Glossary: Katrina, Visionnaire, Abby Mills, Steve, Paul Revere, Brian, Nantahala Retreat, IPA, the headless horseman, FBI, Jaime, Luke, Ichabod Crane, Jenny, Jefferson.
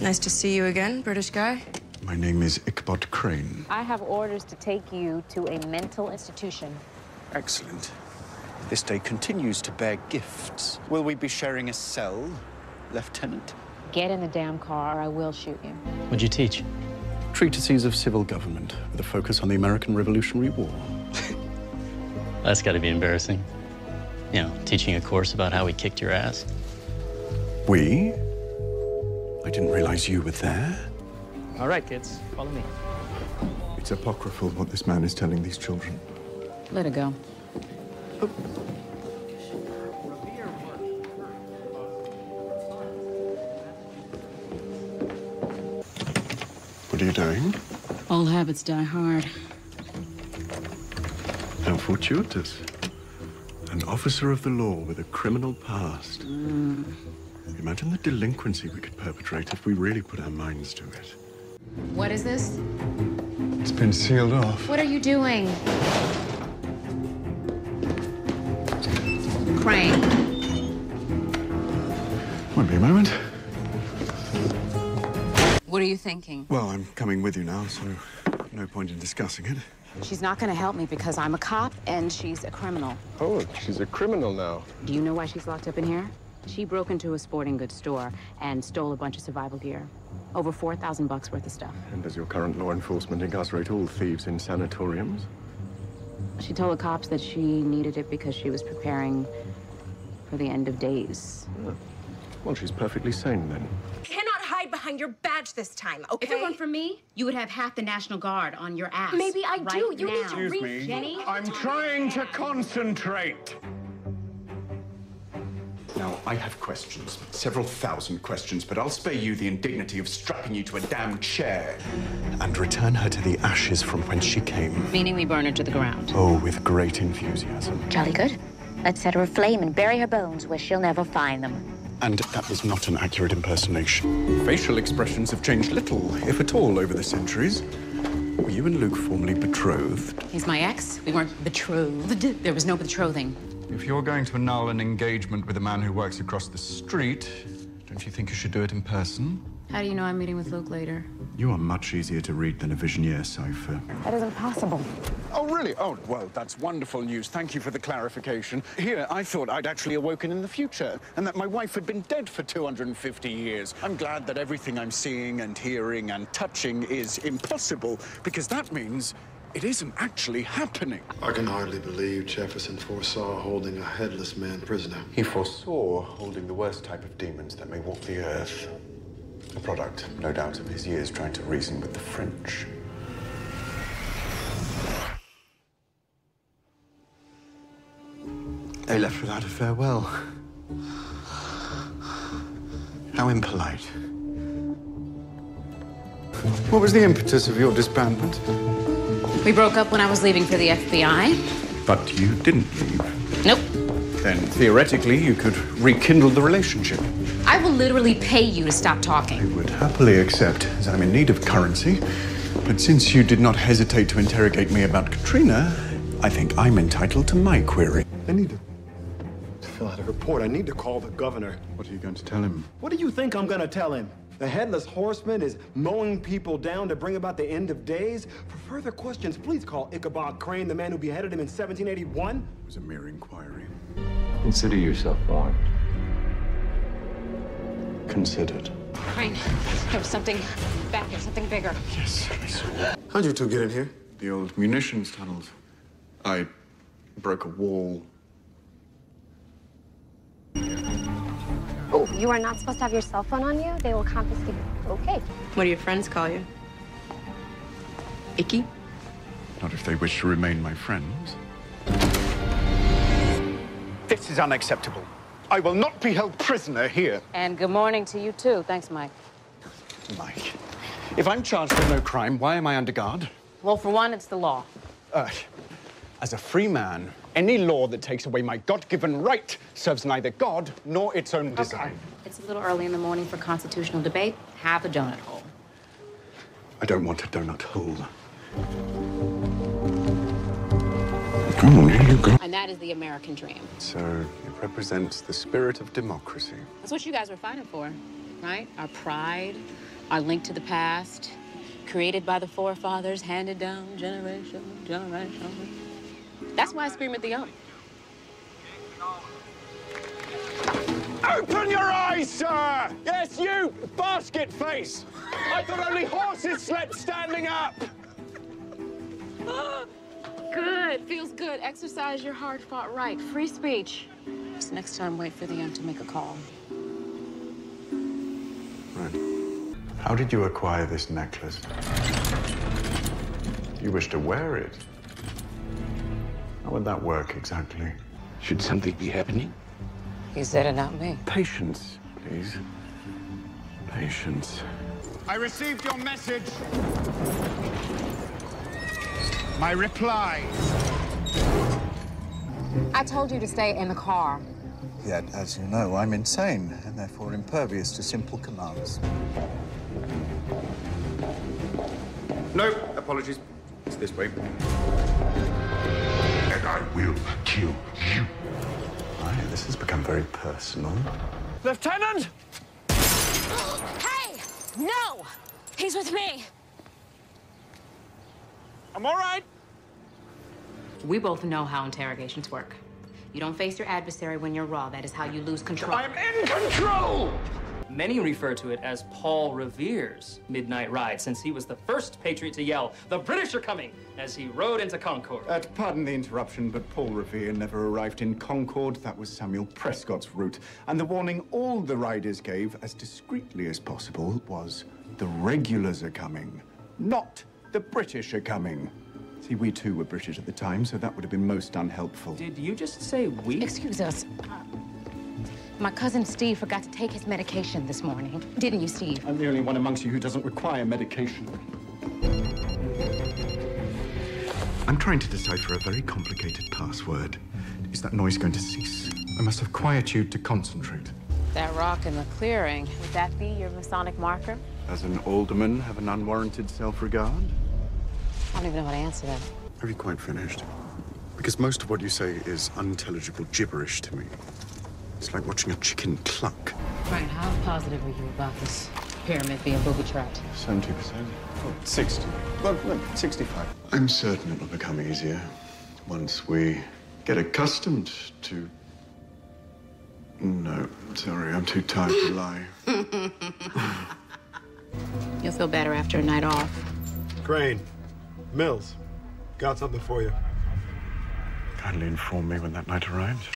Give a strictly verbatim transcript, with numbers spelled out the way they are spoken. Nice to see you again, British guy. My name is Ichabod Crane. I have orders to take you to a mental institution. Excellent. This day continues to bear gifts. Will we be sharing a cell, Lieutenant? Get in the damn car or I will shoot you. What'd you teach? Treatises of civil government with a focus on the American Revolutionary War. That's got to be embarrassing. You know, teaching a course about how we kicked your ass. We? I didn't realize you were there. All right, kids, follow me. It's apocryphal what this man is telling these children. Let it go. Oh. What are you doing? Old habits die hard. How fortuitous. An officer of the law with a criminal past. Mm. Imagine the delinquency we could perpetrate if we really put our minds to it. What is this? It's been sealed off. What are you doing? Crane. Won't be a moment. What are you thinking? Well, I'm coming with you now, so no point in discussing it. She's not going to help me because I'm a cop and she's a criminal. Oh, she's a criminal now. Do you know why she's locked up in here? She broke into a sporting goods store and stole a bunch of survival gear. Over four thousand bucks worth of stuff. And does your current law enforcement incarcerate all thieves in sanatoriums? She told the cops that she needed it because she was preparing for the end of days. Yeah. Well, she's perfectly sane then. Cannot hide behind your badge this time, okay? If it weren't for me, you would have half the National Guard on your ass. Maybe I right do. You now. Need to Excuse read, me. Jenny. I'm trying to concentrate. Now, I have questions, several thousand questions, but I'll spare you the indignity of strapping you to a damn chair. And return her to the ashes from whence she came. Meaning we burn her to the ground. Oh, with great enthusiasm. Jolly good. Let's set her aflame and bury her bones where she'll never find them. And that was not an accurate impersonation. Facial expressions have changed little, if at all, over the centuries. Were you and Luke formerly betrothed? He's my ex. We weren't betrothed. There was no betrothing. If you're going to annul an engagement with a man who works across the street, don't you think you should do it in person? How do you know I'm meeting with Luke later? You are much easier to read than a Visionnaire cipher. That isn't possible. Oh, really? Oh, well, that's wonderful news. Thank you for the clarification. Here, I thought I'd actually awoken in the future and that my wife had been dead for two hundred fifty years. I'm glad that everything I'm seeing and hearing and touching is impossible, because that means it isn't actually happening. I can hardly believe Jefferson foresaw holding a headless man prisoner. He foresaw holding the worst type of demons that may walk the earth. A product, no doubt, of his years trying to reason with the French. They left without a farewell. How impolite. What was the impetus of your disbandment? We broke up when I was leaving for the F B I. But you didn't leave. Nope. Then, theoretically, you could rekindle the relationship. I will literally pay you to stop talking. I would happily accept, as I'm in need of currency. But since you did not hesitate to interrogate me about Katrina, I think I'm entitled to my query. I need to, to fill out a report. I need to call the governor. What are you going to tell him? What do you think I'm going to tell him? The Headless Horseman is mowing people down to bring about the end of days. For further questions, please call Ichabod Crane, the man who beheaded him in seventeen eighty-one. It was a mere inquiry. Consider yourself warned. Considered. Crane, there was something back there, something bigger. Yes, I saw. How'd you two get in here? The old munitions tunnels. I broke a wall. You are not supposed to have your cell phone on you. They will confiscate you. Okay. What do your friends call you? Icky? Not if they wish to remain my friends. This is unacceptable. I will not be held prisoner here. And good morning to you, too. Thanks, Mike. Mike, if I'm charged with no crime, why am I under guard? Well, for one, it's the law. Uh, as a free man, any law that takes away my God-given right serves neither God nor its own design. Okay. It's a little early in the morning for constitutional debate. Have a donut hole. I don't want a donut hole. Come on, here you go. And that is the American dream. So it represents the spirit of democracy. That's what you guys were fighting for, right? Our pride, are linked to the past, created by the forefathers, handed down generation, generation. That's why I scream at the O. Open your eyes, sir! Yes, you, basket face! I thought only horses slept standing up! Good, feels good. Exercise your hard-fought right. Free speech. Just next time, wait for the aunt to make a call. Right. How did you acquire this necklace? You wish to wear it? How would that work exactly? Should something be happening? You said it, not me. Patience, please. Patience. I received your message. My reply. I told you to stay in the car. Yet, as you know, I'm insane and therefore impervious to simple commands. No, apologies. It's this way. And I will kill you. This has become very personal. Lieutenant! Hey! No! He's with me. I'm all right. We both know how interrogations work. You don't face your adversary when you're raw. That is how you lose control. I'm in control! Many refer to it as Paul Revere's midnight ride, since he was the first patriot to yell, "The British are coming," as he rode into Concord. Uh, pardon the interruption, but Paul Revere never arrived in Concord. That was Samuel Prescott's route. And the warning all the riders gave, as discreetly as possible, was, "The regulars are coming, not the British are coming." See, we too were British at the time, so that would have been most unhelpful. Did you just say we? Excuse us. My cousin Steve forgot to take his medication this morning. Didn't you, Steve? I'm the only one amongst you who doesn't require medication. I'm trying to decipher a very complicated password. Is that noise going to cease? I must have quietude to concentrate. That rock in the clearing, would that be your Masonic marker? Does an alderman have an unwarranted self-regard? I don't even know how to answer that. Have you quite finished? Because most of what you say is unintelligible gibberish to me. It's like watching a chicken cluck. Brian, how positive were you about this pyramid being booby-trapped? seventy percent. Oh, sixty. Well, look, sixty-five. I'm certain it'll become easier once we get accustomed to... No, sorry, I'm too tired to lie. You'll feel better after a night off. Crane, Mills, got something for you. Kindly inform me when that night arrives.